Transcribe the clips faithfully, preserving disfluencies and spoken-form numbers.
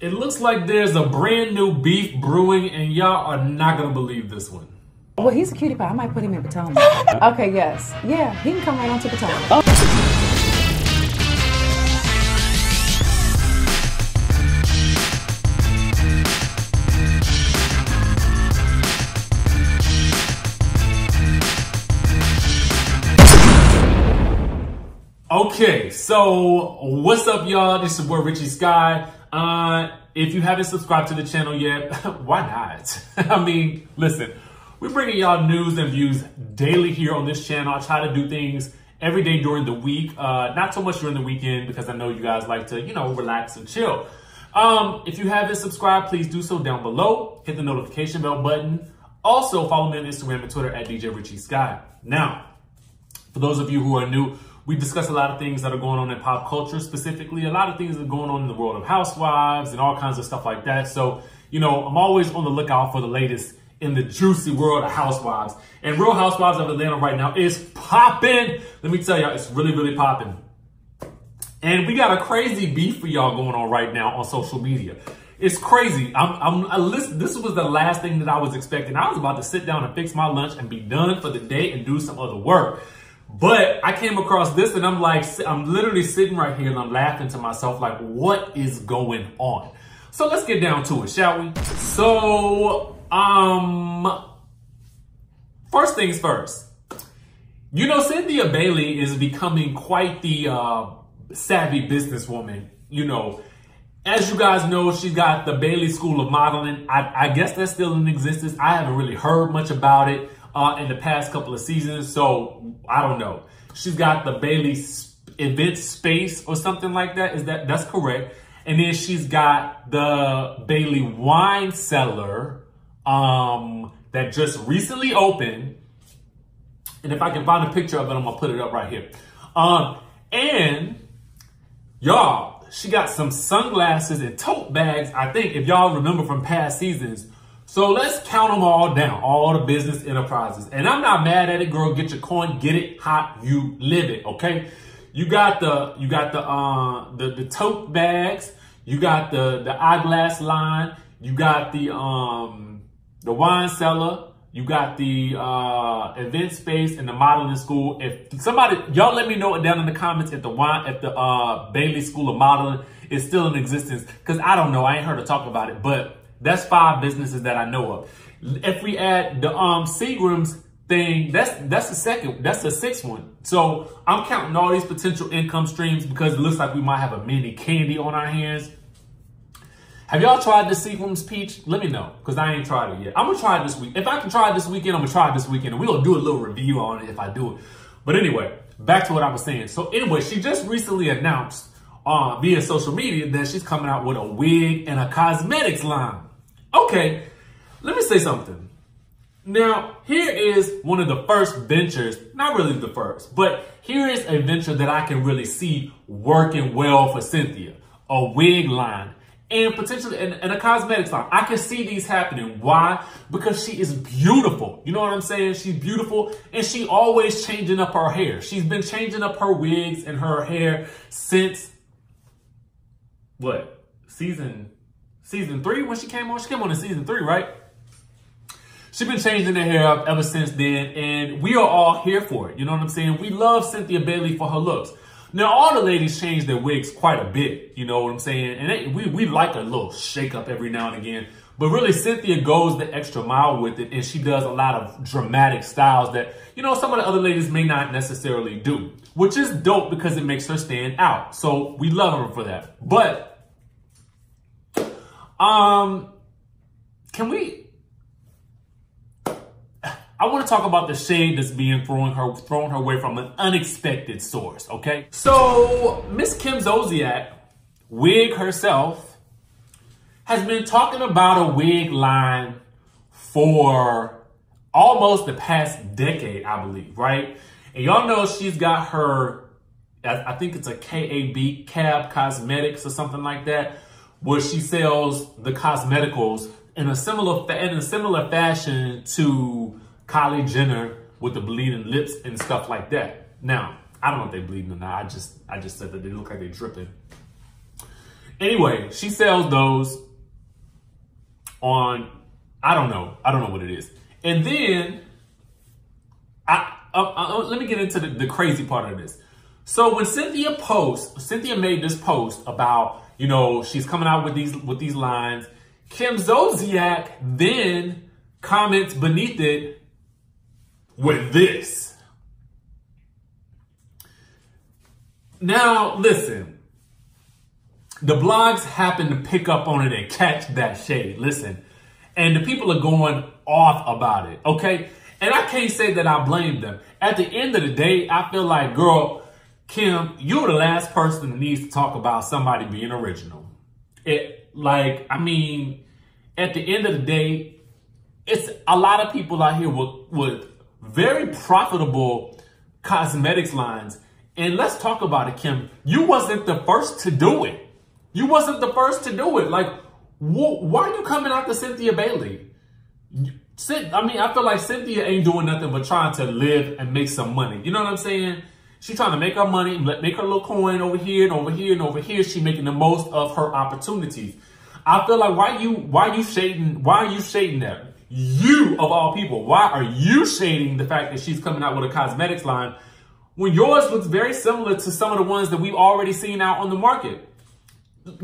It looks like there's a brand new beef brewing, and y'all are not gonna believe this one. Well, he's a cutie pie. I might put him in Potomac. Okay, yes. Yeah, he can come right on to Potomac. Oh. Okay, so what's up, y'all? This is your boy Richie Sky. Uh, if you haven't subscribed to the channel yet, why not? I mean, listen, we're bringing y'all news and views daily here on this channel. I try to do things every day during the week, uh, not so much during the weekend because I know you guys like to, you know, relax and chill. Um, if you haven't subscribed, please do so down below. Hit the notification bell button. Also, follow me on Instagram and Twitter at D J Richie Sky. Now, for those of you who are new, we discuss a lot of things that are going on in pop culture, specifically a lot of things that are going on in the world of housewives and all kinds of stuff like that. So, you know, I'm always on the lookout for the latest in the juicy world of housewives. And Real Housewives of Atlanta right now is popping. Let me tell y'all, it's really, really popping. And we got a crazy beef for y'all going on right now on social media. It's crazy. I'm, I'm, I listen, this was the last thing that I was expecting. I was about to sit down and fix my lunch and be done for the day and do some other work. But I came across this and I'm like, I'm literally sitting right here and I'm laughing to myself like, what is going on? So let's get down to it, shall we? So, um, first things first. You know, Cynthia Bailey is becoming quite the uh, savvy businesswoman. You know, as you guys know, she got the Bailey School of Modeling. I, I guess that's still in existence. I haven't really heard much about it. Uh, in the past couple of seasons, so I don't know. She's got the Bailey Event Space or something like that. Is that that's correct? And then she's got the Bailey Wine Cellar um, that just recently opened. And if I can find a picture of it, I'm gonna put it up right here. Um, and y'all, she got some sunglasses and tote bags. I think if y'all remember from past seasons. So let's count them all down, all the business enterprises. And I'm not mad at it, girl. Get your coin, get it hot, you live it, okay? You got the you got the uh, the, the tote bags, you got the the eyeglass line, you got the um the wine cellar, you got the uh, event space and the modeling school. If somebody, y'all let me know down in the comments if the wine if the uh, Bailey School of Modeling is still in existence, because I don't know, I ain't heard her talk about it, but. That's five businesses that I know of. If we add the um, Seagram's thing, that's that's the second, that's the sixth one. So I'm counting all these potential income streams because it looks like we might have a mini candy on our hands. Have y'all tried the Seagram's peach? Let me know, because I ain't tried it yet. I'm gonna try it this week. If I can try it this weekend, I'm gonna try it this weekend. And we're gonna do a little review on it if I do it. But anyway, back to what I was saying. So anyway, she just recently announced uh, via social media that she's coming out with a wig and a cosmetics line. Okay, let me say something. Now, here is one of the first ventures, not really the first, but here is a venture that I can really see working well for Cynthia, a wig line and potentially and, and a cosmetics line. I can see these happening. Why? Because she is beautiful. You know what I'm saying? She's beautiful and she always changing up her hair. She's been changing up her wigs and her hair since what? Season Season three, when she came on, she came on in season three, right? She's been changing her hair up ever since then, and we are all here for it. You know what I'm saying? We love Cynthia Bailey for her looks. Now, all the ladies change their wigs quite a bit. You know what I'm saying? And they, we, we like a little shake-up every now and again. But really, Cynthia goes the extra mile with it, and she does a lot of dramatic styles that, you know, some of the other ladies may not necessarily do, which is dope because it makes her stand out. So we love her for that. But Um, can we, I want to talk about the shade that's being thrown her, thrown her way from an unexpected source, okay? So, Miss Kim Zolciak, wig herself, has been talking about a wig line for almost the past decade, I believe, right? And y'all know she's got her, I think it's a K A B, K A B Cosmetics or something like that, where she sells the cosmeticals in a similar in a similar fashion to Kylie Jenner with the bleeding lips and stuff like that. Now, I don't know if they bleeding or not. I just I just said that they look like they're dripping. Anyway, she sells those on, I don't know. I don't know what it is. And then, I, I, I let me get into the, the crazy part of this. So when Cynthia posts, Cynthia made this post about, you know, she's coming out with these with these lines. Kim Zolciak then comments beneath it with this. Now, listen. The blogs happen to pick up on it and catch that shade. Listen. And the people are going off about it, okay? And I can't say that I blame them. At the end of the day, I feel like, girl, Kim, you're the last person that needs to talk about somebody being original. It, like, I mean, at the end of the day, it's a lot of people out here with, with very profitable cosmetics lines. And let's talk about it, Kim. You wasn't the first to do it. You wasn't the first to do it. Like, wh why are you coming after Cynthia Bailey? I mean, I feel like Cynthia ain't doing nothing but trying to live and make some money. You know what I'm saying? She's trying to make her money, make her little coin over here and over here and over here. She's making the most of her opportunities. I feel like why you why you shading why are you shading that? You of all people, why are you shading the fact that she's coming out with a cosmetics line when yours looks very similar to some of the ones that we've already seen out on the market?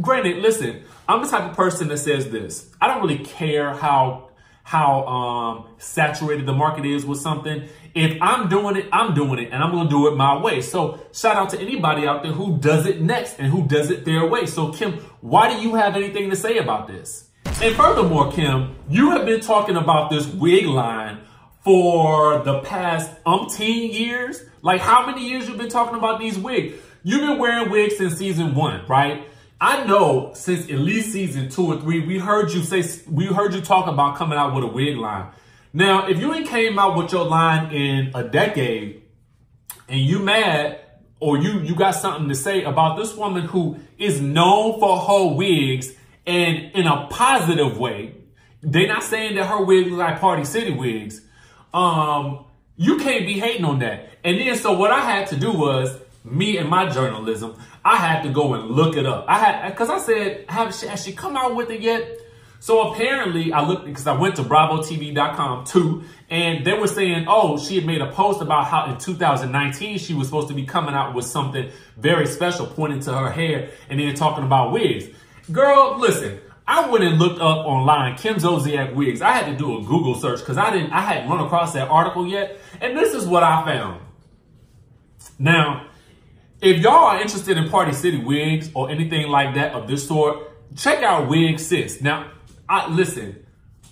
Granted, listen, I'm the type of person that says this. I don't really care how how um, saturated the market is with something. If I'm doing it, I'm doing it, and I'm gonna do it my way. So shout out to anybody out there who does it next and who does it their way. So Kim, why do you have anything to say about this? And furthermore, Kim, you have been talking about this wig line for the past umpteen years. Like, how many years you've been talking about these wigs? You've been wearing wigs since season one, right? I know since at least season two or three, we heard you say, we heard you talk about coming out with a wig line. Now, if you ain't came out with your line in a decade and you mad or you, you got something to say about this woman who is known for her wigs and in a positive way, they're not saying that her wigs look like Party City wigs. Um, you can't be hating on that. And then, so what I had to do was, me and my journalism, I had to go and look it up. I had, because I said, have she, has she come out with it yet? So apparently, I looked, because I went to bravo T V dot com too, and they were saying, oh, she had made a post about how in two thousand nineteen she was supposed to be coming out with something very special, pointing to her hair, and then talking about wigs. Girl, listen, I went and looked up online Kim Zolciak wigs. I had to do a Google search because I didn't, I hadn't run across that article yet, and this is what I found. Now, if y'all are interested in Party City wigs or anything like that of this sort, check out Wig Sis. Now, I, listen,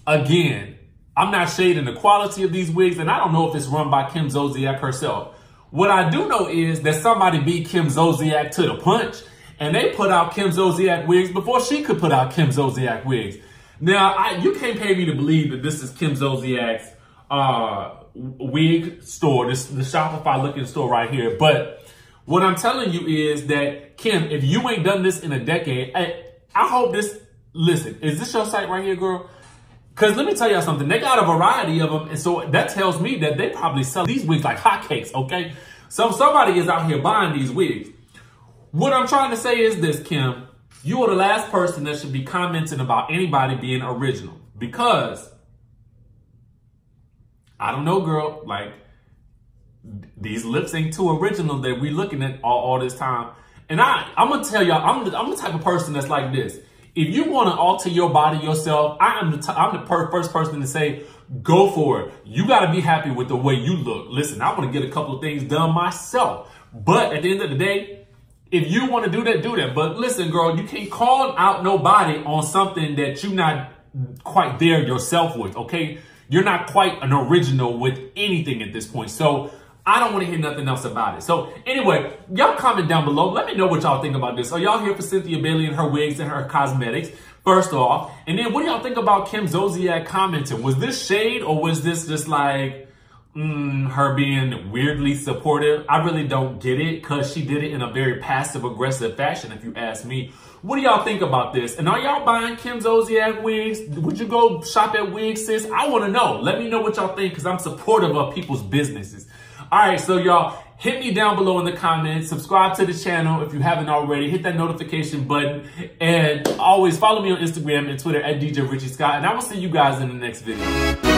again, I'm not shading the quality of these wigs, and I don't know if it's run by Kim Zolciak herself. What I do know is that somebody beat Kim Zolciak to the punch, and they put out Kim Zolciak wigs before she could put out Kim Zolciak wigs. Now, I, you can't pay me to believe that this is Kim Zolciak's uh, wig store, this the Shopify-looking store right here, but what I'm telling you is that, Kim, if you ain't done this in a decade, I, I hope this, listen, is this your site right here, girl? Because let me tell y'all something. They got a variety of them. And so that tells me that they probably sell these wigs like hotcakes, okay? So somebody is out here buying these wigs. What I'm trying to say is this, Kim. You are the last person that should be commenting about anybody being original. Because, I don't know, girl, like, these lips ain't too original that we looking at all, all this time. And I, I'm going to tell y'all, I'm the, I'm the type of person that's like this. If you want to alter your body yourself, I am the t I'm the per first person to say, go for it. You got to be happy with the way you look. Listen, I want to get a couple of things done myself. But at the end of the day, if you want to do that, do that. But listen, girl, you can't call out nobody on something that you're not quite there yourself with, okay? You're not quite an original with anything at this point. So I don't want to hear nothing else about it. So anyway, y'all comment down below. Let me know what y'all think about this. Are y'all here for Cynthia Bailey and her wigs and her cosmetics, first off? And then what do y'all think about Kim Zolciak commenting? Was this shade or was this just like mm, her being weirdly supportive? I really don't get it because she did it in a very passive-aggressive fashion, if you ask me. What do y'all think about this? And are y'all buying Kim Zolciak wigs? Would you go shop at Wig Sis? I want to know. Let me know what y'all think because I'm supportive of people's businesses. All right, so y'all, hit me down below in the comments. Subscribe to the channel if you haven't already. Hit that notification button. And always follow me on Instagram and Twitter at D J Richie Sky. And I will see you guys in the next video.